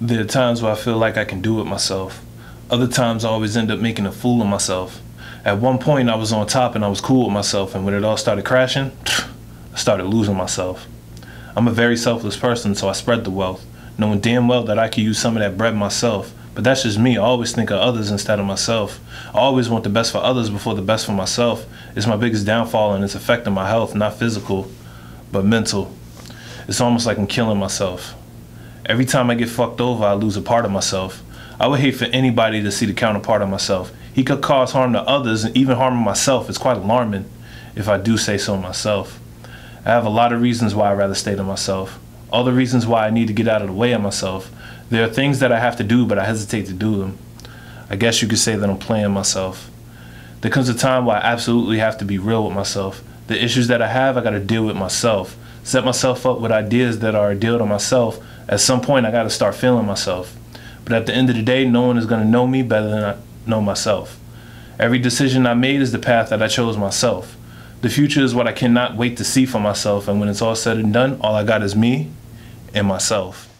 There are times where I feel like I can do it myself. Other times I always end up making a fool of myself. At one point I was on top and I was cool with myself, and when it all started crashing, I started losing myself. I'm a very selfless person, so I spread the wealth, knowing damn well that I could use some of that bread myself. But that's just me. I always think of others instead of myself. I always want the best for others before the best for myself. It's my biggest downfall, and it's affecting my health, not physical, but mental. It's almost like I'm killing myself. Every time I get fucked over, I lose a part of myself. I would hate for anybody to see the counterpart of myself. He could cause harm to others, and even harming myself is quite alarming, if I do say so myself. I have a lot of reasons why I'd rather stay to myself. All the reasons why I need to get out of the way of myself. There are things that I have to do, but I hesitate to do them. I guess you could say that I'm playing myself. There comes a time where I absolutely have to be real with myself. The issues that I have, I gotta deal with myself. Set myself up with ideas that are a deal to myself. At some point, I gotta start feeling myself. But at the end of the day, no one is gonna know me better than I know myself. Every decision I made is the path that I chose myself. The future is what I cannot wait to see for myself, and when it's all said and done, all I got is me and myself.